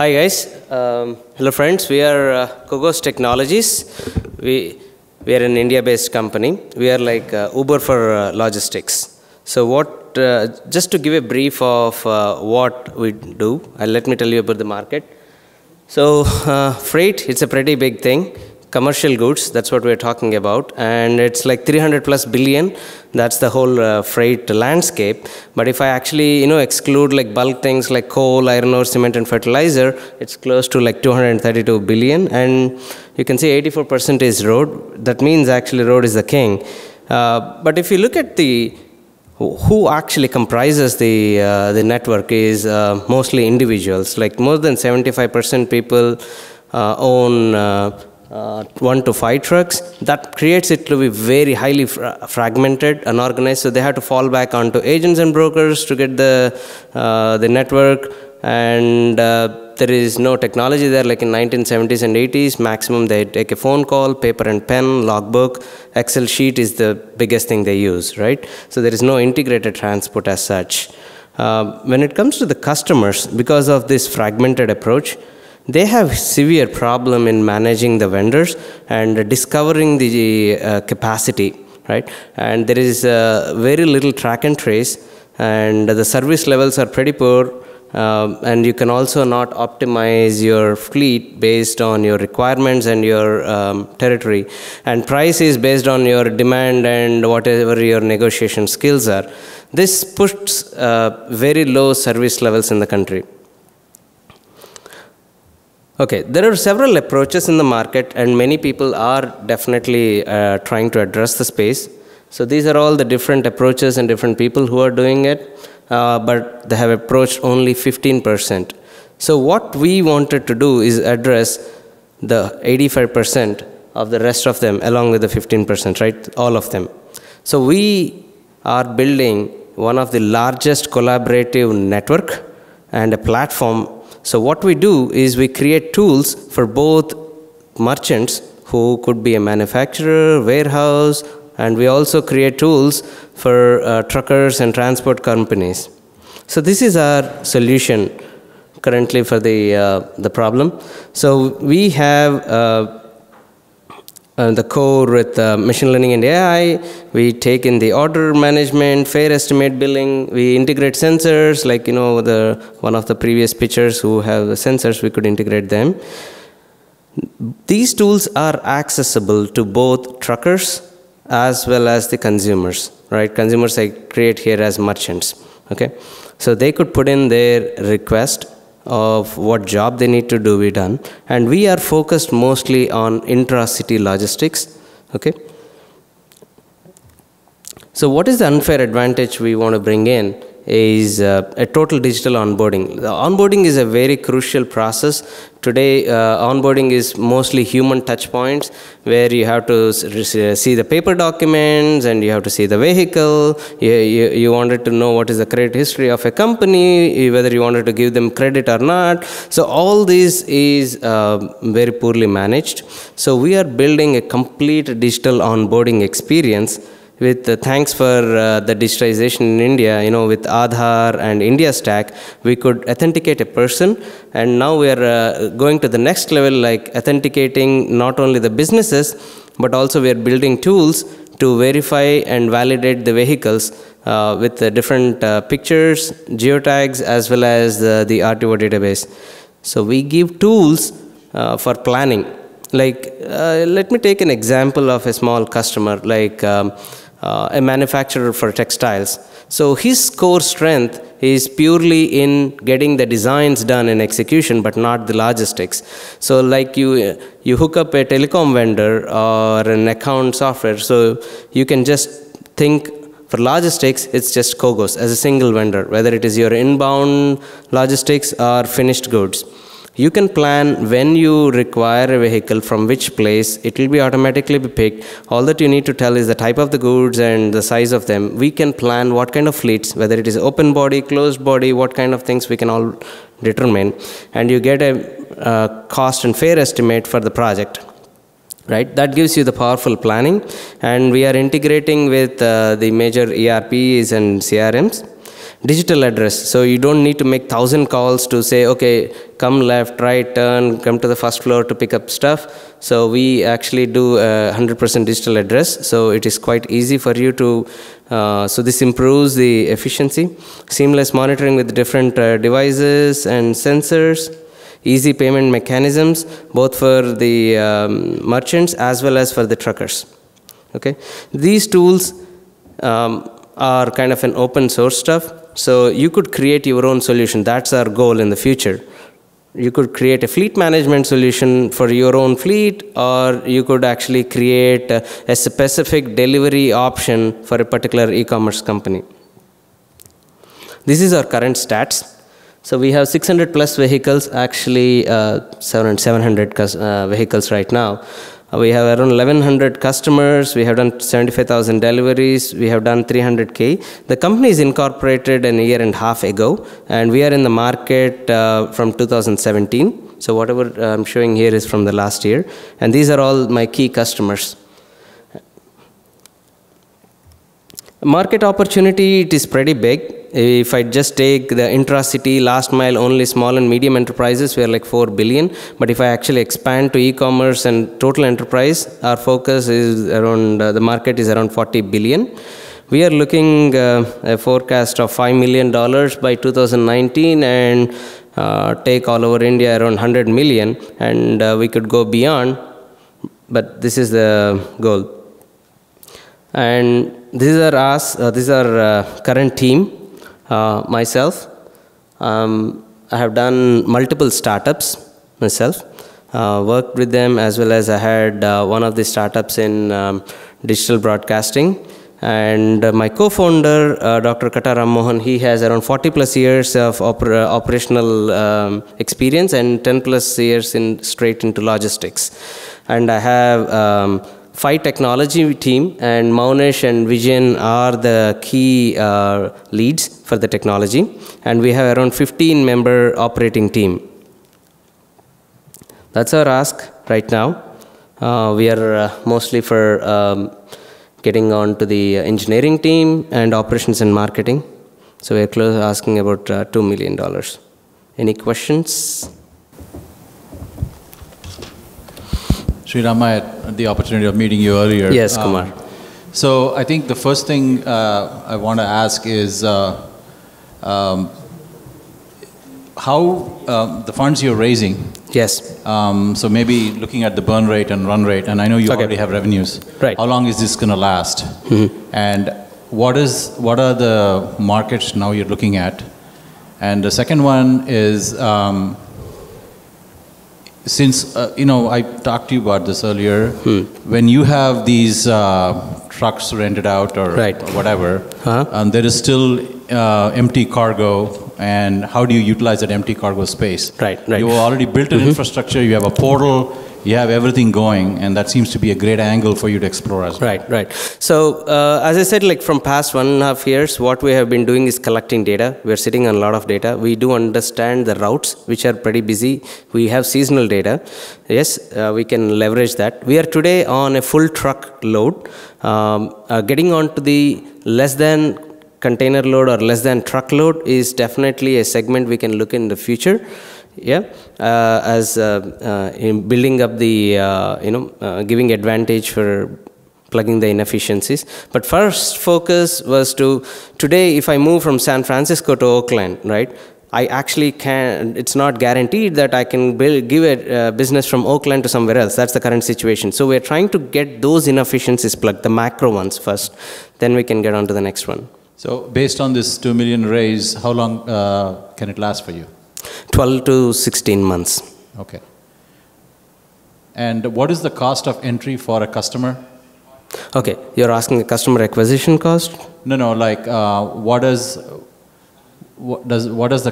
Hi guys, hello friends. We are Cogos Technologies. We are an India-based company. We are like Uber for logistics. So what? Just to give a brief of what we do, let me tell you about the market. So freight, it's a pretty big thing. Commercial goods, that's what we're talking about, and it's like 300+ billion. That's the whole freight landscape. But if I actually, exclude like bulk things like coal, iron ore, cement, and fertilizer, it's close to like 232 billion. And you can see 84% is road. That means actually road is the king. But if you look at the who actually comprises the network is mostly individuals. Like more than 75% people own 1 to 5 trucks. That creates it to be very highly fragmented, unorganized, so they have to fall back onto agents and brokers to get the network, and there is no technology there. Like in 1970s and 80s, maximum they take a phone call, paper and pen, logbook, Excel sheet is the biggest thing they use, right? So there is no integrated transport as such. When it comes to the customers, because of this fragmented approach, they have severe problem in managing the vendors and discovering the capacity, right? And there is very little track and trace, and the service levels are pretty poor, and you can also not optimize your fleet based on your requirements and your territory. And price is based on your demand and whatever your negotiation skills are. This puts very low service levels in the country. Okay, there are several approaches in the market, and many people are definitely trying to address the space. So these are all the different approaches and different people who are doing it, but they have approached only 15%. So what we wanted to do is address the 85% of the rest of them along with the 15%, right? All of them. So we are building one of the largest collaborative network and a platform. So what we do is we create tools for both merchants, who could be a manufacturer, warehouse, and we also create tools for truckers and transport companies. So this is our solution currently for the problem. So we have the core with machine learning and AI. We take in the order management, fare estimate billing. We integrate sensors, like one of the previous pictures who have the sensors, we could integrate them. These tools are accessible to both truckers as well as the consumers, right? Consumers I create here as merchants, okay? So they could put in their request of what job they need to do be done, and we are focused mostly on intra-city logistics, okay? So what is the unfair advantage we want to bring in is a total digital onboarding. The onboarding is a very crucial process. Today, onboarding is mostly human touch points, where you have to see the paper documents and you have to see the vehicle. You wanted to know what is the credit history of a company, whether you wanted to give them credit or not. So all this is very poorly managed. So we are building a complete digital onboarding experience with thanks for the digitization in India, with Aadhaar and India Stack, we could authenticate a person, and now we are going to the next level, like authenticating not only the businesses, but also we are building tools to verify and validate the vehicles with the different pictures, geotags, as well as the RTO database. So we give tools for planning. Like, let me take an example of a small customer, like a manufacturer for textiles. So his core strength is purely in getting the designs done in execution, but not the logistics. So like you hook up a telecom vendor or an account software, so you can just think for logistics, it's just Cogos as a single vendor, whether it is your inbound logistics or finished goods. You can plan when you require a vehicle from which place. It will be automatically be picked. All that you need to tell is the type of the goods and the size of them. We can plan what kind of fleets, whether it is open body, closed body, what kind of things we can all determine. And you get a cost and fare estimate for the project, right? That gives you the powerful planning. And we are integrating with the major ERPs and CRMs. digital address. So you don't need to make 1,000 calls to say, okay, come left, right, turn, come to the first floor to pick up stuff. So we actually do 100% digital address. So it is quite easy for you to, so this improves the efficiency. Seamless monitoring with different devices and sensors. Easy payment mechanisms, both for the merchants as well as for the truckers. Okay, these tools are kind of an open source stuff, so you could create your own solution. That's our goal in the future. You could create a fleet management solution for your own fleet, or you could actually create a specific delivery option for a particular e-commerce company. This is our current stats. So we have 600 plus vehicles, actually 700 vehicles right now. We have around 1,100 customers. We have done 75,000 deliveries. We have done 300K. The company is incorporated a year and a half ago, and we are in the market from 2017. So whatever I'm showing here is from the last year. And these are all my key customers. Market opportunity, it is pretty big. If I just take the intra-city, last mile, only small and medium enterprises, we are like 4 billion. But if I actually expand to e-commerce and total enterprise, our focus is around, the market is around 40 billion. We are looking a forecast of $5 million by 2019 and take all over India around 100 million. And we could go beyond, but this is the goal. And these are us, these are current team. Myself, I have done multiple startups myself, worked with them, as well as I had one of the startups in digital broadcasting. And my co-founder, Dr. Kataram Mohan, he has around 40 plus years of operational experience and 10 plus years in straight into logistics. And I have 5 technology team, and Maunesh and Vision are the key leads for the technology, and we have around 15 member operating team. That's our ask right now. We are mostly for getting on to the engineering team and operations and marketing. So we are close asking about $2 million. Any questions? Sriram, I had the opportunity of meeting you earlier. Yes, Kumar. So I think the first thing I want to ask is how the funds you're raising. Yes. So maybe looking at the burn rate and run rate, and I know you already have revenues. Right. How long is this going to last? Mm-hmm. And what are the markets now you're looking at? And the second one is, since, you know, I talked to you about this earlier, when you have these trucks rented out or, or whatever, there is still empty cargo, and how do you utilize that empty cargo space? You already built an infrastructure, you have a portal, you have everything going, and that seems to be a great angle for you to explore as well. So, as I said, like from past 1.5 years, what we have been doing is collecting data. We are sitting on a lot of data. We do understand the routes, which are pretty busy. We have seasonal data. Yes, we can leverage that. We are today on a full truck load, getting on to the less than container load or less than truck load is definitely a segment we can look in the future. As in building up the, giving advantage for plugging the inefficiencies. But first focus was to, today if I move from San Francisco to Oakland, I actually can, it's not guaranteed that I can give a business from Oakland to somewhere else. That's the current situation. So we're trying to get those inefficiencies plugged, the macro ones first, then we can get on to the next one. So based on this $2 million raise, how long can it last for you? 12 to 16 months. Okay. And what is the cost of entry for a customer? Okay, you're asking the customer acquisition cost? No, no, like what is the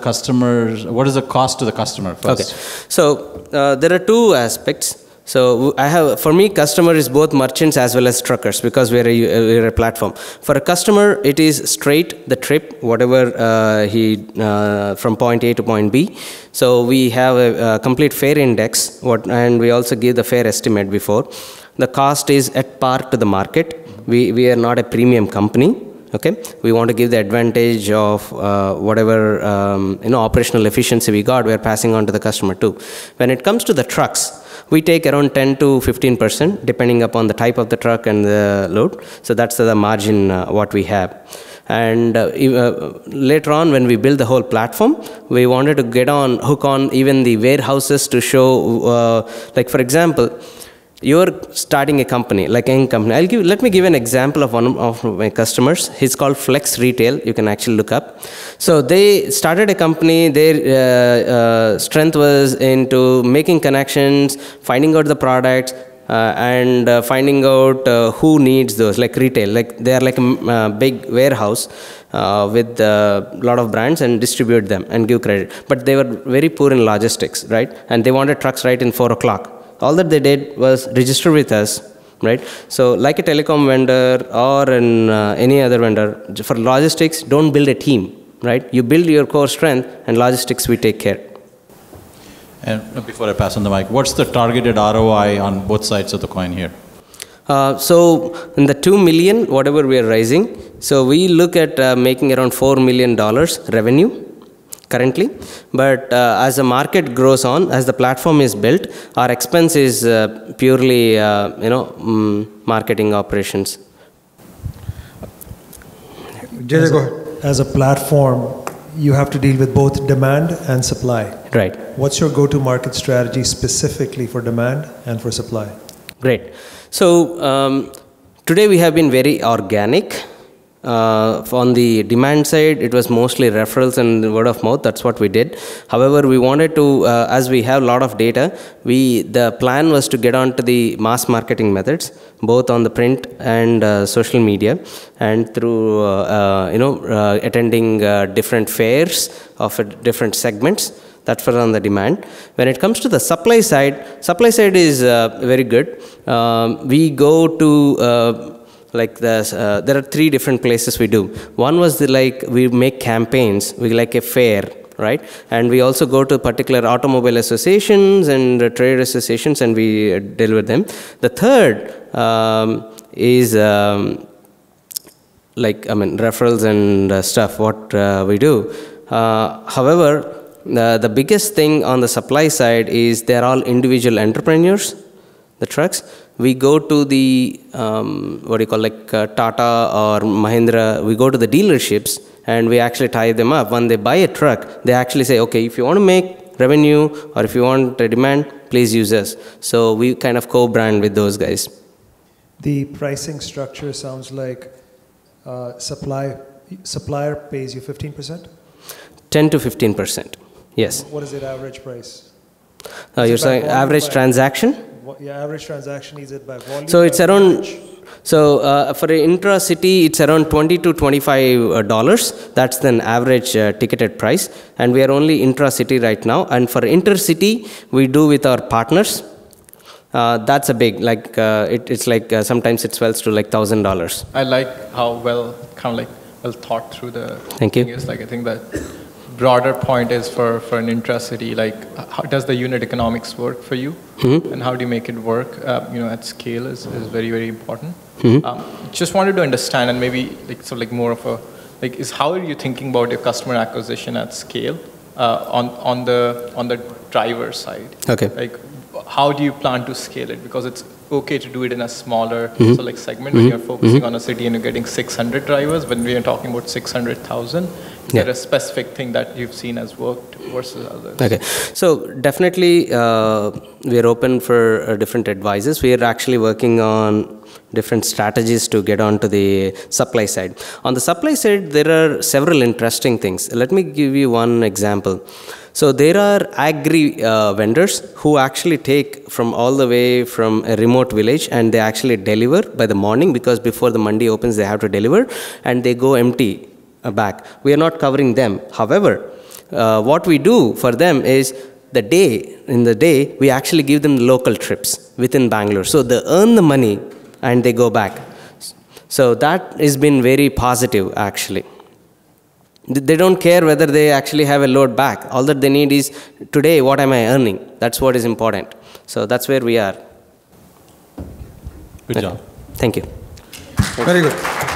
cost to the customer first? Okay, so there are two aspects. So I have, for me, customer is both merchants as well as truckers, because we're a platform. For a customer, it is straight the trip, whatever from point A to point B. So we have a complete fare index, and we also give the fare estimate before. The cost is at par to the market. We are not a premium company. Okay, we want to give the advantage of whatever operational efficiency we got. We're passing on to the customer too. When it comes to the trucks, we take around 10% to 15% depending upon the type of the truck and the load. So that's the margin what we have. And later on, when we build the whole platform, we wanted to hook on even the warehouses to show, like for example, you're starting a company, like any company. Let me give an example of one of my customers. He's called Flex Retail. You can actually look up. So they started a company. Their strength was into making connections, finding out the products, and finding out who needs those, like retail. Like they are like a big warehouse with a lot of brands and distribute them and give credit. But they were very poor in logistics, right? And they wanted trucks right in 4 o'clock. All that they did was register with us, right? So like a telecom vendor or in, any other vendor, for logistics, don't build a team, right? You build your core strength, and logistics we take care. And before I pass on the mic, what's the targeted ROI on both sides of the coin here? So in the $2 million, whatever we are raising, so we look at making around $4 million revenue currently, but as the market grows on, as the platform is built, our expense is purely, marketing operations. Jay, go ahead. As a platform, you have to deal with both demand and supply. Right. What's your go-to-market strategy specifically for demand and for supply? Great. So today we have been very organic. On the demand side, it was mostly referrals and word of mouth. That's what we did. However, we wanted to, as we have a lot of data, the plan was to get onto the mass marketing methods, both on the print and social media, and through attending different fairs of different segments. That's for on the demand. When it comes to the supply side is very good. We go to there are three different places we do. One was we make campaigns, we like a fair, right? And we also go to particular automobile associations and trade associations, and we deliver them. The third is referrals and stuff, what we do. However, the biggest thing on the supply side is they're all individual entrepreneurs, the trucks. We go to the, Tata or Mahindra, we go to the dealerships and we actually tie them up. When they buy a truck, they actually say, okay, if you want to make revenue or if you want a demand, please use us. So we kind of co-brand with those guys. The pricing structure sounds like supplier pays you 15%? 10 to 15%, yes. What is the average price? You're saying average transaction? Yeah, average transaction is it by volume? So it's around, for intra-city, it's around $20 to $25. That's an average ticketed price. And we are only intra-city right now. And for inter-city, we do with our partners. That's a big, sometimes it swells to $1,000. I like how well thought through the thing is. I think that broader point is for an intra-city, how does the unit economics work for you? Mm-hmm. And how do you make it work, at scale is very, very important. Mm-hmm. Just wanted to understand, and maybe more of a, how are you thinking about your customer acquisition at scale on the driver side? Okay. How do you plan to scale it? Because it's okay to do it in a smaller mm-hmm. Segment mm-hmm. when you're focusing mm-hmm. on a city and you're getting 600 drivers. When we are talking about 600,000, yeah. There a specific thing that you've seen has worked versus others? Okay, so definitely we are open for different advisors. We are actually working on different strategies to get onto the supply side. On the supply side, there are several interesting things. Let me give you one example. So there are agri vendors who actually take from all the way from a remote village, and they actually deliver by the morning, because before the Monday opens, they have to deliver, and they go empty back. We are not covering them. However, what we do for them is in the day, we actually give them local trips within Bangalore. So they earn the money and they go back. So that has been very positive, actually. They don't care whether they actually have a load back. All that they need is, today, what am I earning? That's what is important. So that's where we are. Good job. Thank you. Very good.